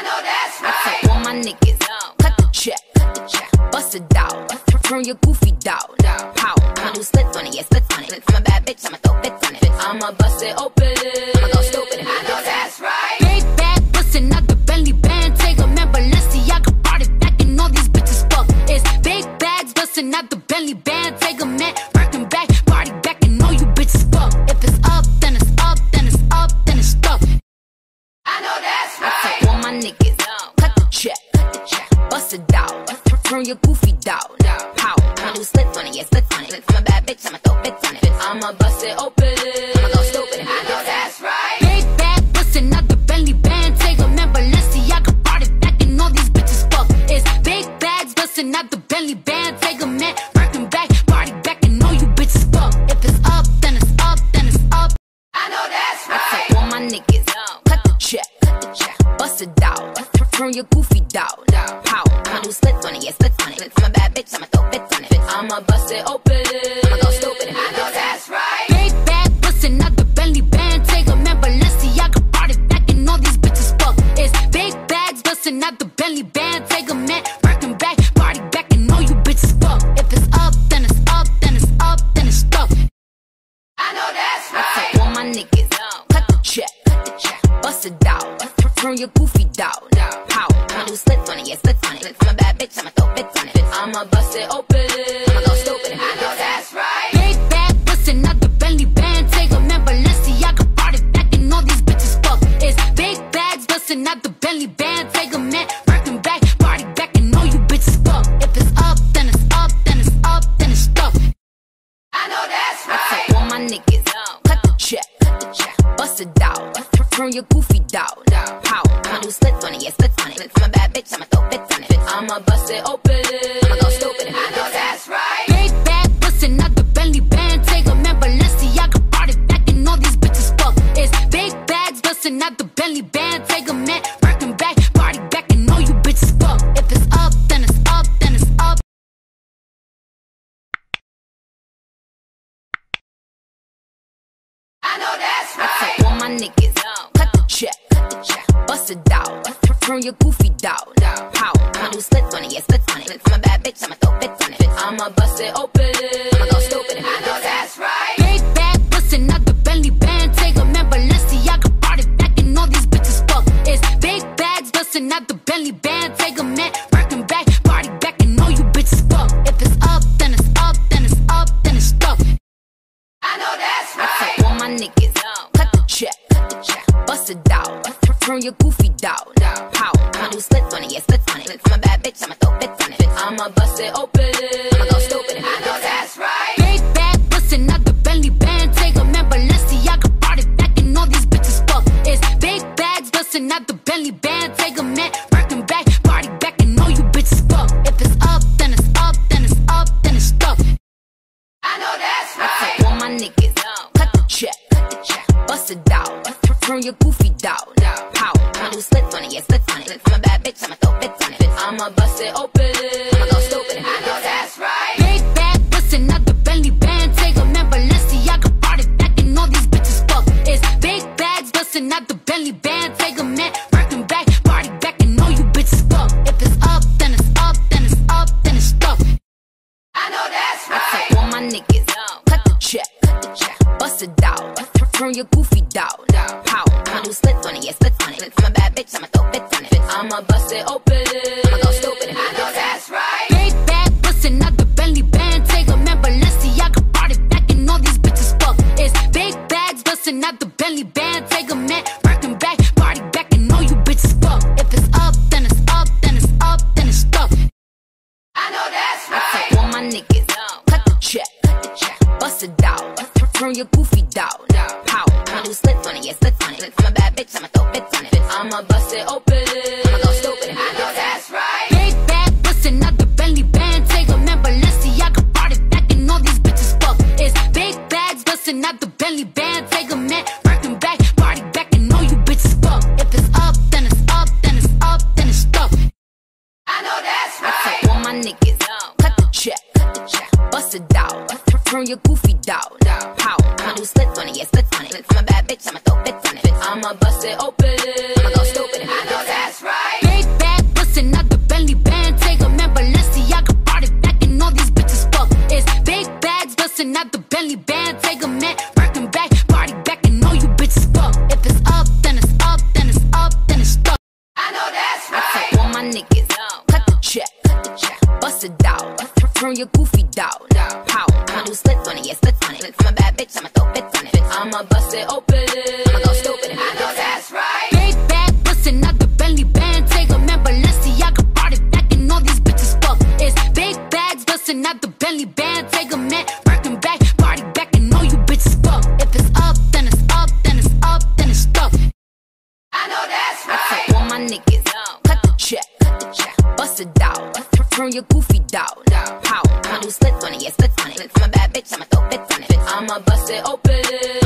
I know that's right. I tap on my niggas, cut the check, bust it down, turn your goofy down, pow. I'ma do splits on it, yeah, splits on it. I'm a bad bitch, I'ma throw fits on it. I'ma bust it open, I'ma go stupid. I know that's right. Big bag, bustin' out the Bentley band, take a man, Balenciaga brought it back, and all these bitches fuck. It's big bags, bustin' out the Bentley band, take a man, working back, party back, and all you bitches fuck. If it's up, then it's up, then it's up, then it's stuck. I know that's right. I tap on my niggas, cut the check, bust it down, turn your goofy down, pow. I'ma do splits on it, yeah, splits on it. I'm a bad bitch, I'ma throw fits on it. I'ma bust it open, I'ma go stupid. I know that's right. Big bag, bustin' out the Bentley band, take a man, Balenciaga brought it back, and all these bitches fuck. It's big bags, bustin' out the Bentley band, take a man, working back, party back, and all you bitches fuck. If it's up, then it's up, then it's up. I know that's right. I tap on my niggas, cut the check, bust it down, turn your goofy down, pow. I'ma do splits on it, yeah, splits on it. I'm a bad bitch, I'ma throw fits on it. I'ma bust it open, I'ma go stupid. I know that's right. Big bag, bustin' out the Bentley band, take a man, Balenciaga brought it back, and all these bitches fuck. It's big bags, bustin' out the Bentley band, take a man, working back, party back, and all you bitches fuck. If it's up, then it's up, then it's up, then it's stuck. I know that's right. I tap on my niggas, cut the check, bust it down, turn your goofy down, pow. I'ma do splits on it, yeah, splits on it. I'm a bad bitch, I'ma throw fits on it. I'ma bust it open, I'ma go stupid. I know that's right. Big bag, bustin' out the Bentley band, take a man, Balenciaga brought it back, and all these bitches fuck. It's big bags, bustin' out the Bentley band, take a man, working back, party back, and all you bitches fuck. If it's up, then it's up, then it's up, then it's stuck. I know that's right. I tap on my niggas, cut the check, bust it down, turn your goofy down, pow. I'ma do splits on it, yeah, splits on it. I'm a bad bitch, I'ma throw fits on it. I'ma bust it open, I'ma go stupid. I know that's right. Big bag, bustin' out the Bentley band, take a man, Balenciaga brought it back, and all these bitches fuck. It's big bags, bustin' out the Bentley band, take a man, working back, party back, and all you bitches fuck. If it's up, then it's up, then it's up. I know that's right. I tap on my niggas, bust it down, turn your goofy down, pow. I'ma do splits on it, yeah, splits on it. I'm a bad bitch, I'ma throw fits on it. I'ma bust it open, I'ma go stupid. I know that's right. Big bag, bustin' out the Bentley band, take a man, Balenciaga brought it back, and all these bitches fuck. It's big bags, bustin' out the Bentley band, take a man, working back, party back, and all you bitches fuck. If it's up, then it's up, then it's up, then it's stuck. I know that's right. I tap on my niggas, cut the check, bust it down, turn your goofy down, pow. I'ma do splits on it, yeah, splits on it. I'm a bad bitch, I'ma throw fits on it. I'ma bust it open, I'ma go stupid. I know that's right. Big bag, bustin' out the Bentley band, take a man, Balenciaga brought it back, and all these bitches fuck. It's big bags, bustin' out the Bentley band, take a man, working back, party back, and all you bitches fuck. If it's up, then it's up, then it's up, then it's stuck. I know that's right. I tap on my niggas, cut the check, bust it down, turn your goofy down, pow. I'ma do splits on it, yeah, splits on it. I'm a bad bitch, I'ma throw fits on it. I'ma bust it open, I'ma go stupid. I know that's right. Big bag, bustin' out the Bentley band, take a man, Balenciaga brought it back, and all these bitches fuck. It's big bags, bustin' out the Bentley band, take a man, working back, party back, and all you bitches fuck. If it's up, then it's up, then it's up, then it's stuck. I know that's right. I tap on my niggas, cut the check, bust it down, turn your goofy down, pow. I'ma do splits on it, yeah, splits on it. I'm a bad bitch, I'ma throw fits on it. I'ma bust it open, I'ma go stupid. I know that's right. Big bag, bustin' out the Bentley band, take a man, Balenciaga brought it back, and all these bitches fuck. It's big bags, bustin' out the Bentley band, take a man, working back, party back, and all you bitches fuck. If it's up, then it's up, then it's up, then it's stuck. I know that's right. I tap on my niggas, cut the check, bust it down, turn your goofy down, pow. I'ma do splits on it, yeah, splits on it. I'm a bad bitch, I'ma throw fits on it. I'ma bust it open, I'ma go stupid. I know that's right. Big bag, bustin' out the Bentley band, take a man, Balenciaga brought it back, and all these bitches fuck. It's big bags, bustin' out the Bentley band, take a man, working back, party back, and all you bitches fuck. If it's up, then it's up, then it's up, then it's stuck. I know that's right. I tap on my niggas, cut the check, bust it down, turn your goofy down, pow. I'ma do splits on it, yeah, splits on it. I'm a bad bitch, I'ma throw fits on it. I'ma bust it open, I'ma go stupid. I know that's right. niggas. Cut the check, bust it down. Turn your goofy down. How? I'ma do splits on it, yeah, splits on it. I'm a bad bitch, I'ma throw bits on it. I'ma bust it open. I'ma go stupid. I know that's right. Big bag, bustin' out the Bentley Balenciaga. Remember Balenciaga brought it back and all these bitches fuck. It's big bags, bustin' out the Bentley Balenciaga. Man, working back, party back and all you bitches fuck. If it's up, then it's up, then it's up, then it's stuck. I know that's right. I fuck all my niggas. Cut the check, bust it down. Turn your goofy down. How? I'ma do splits on it, yeah, splits on it. I'm a bad bitch, I'ma throw bits on it. I'ma bust it open.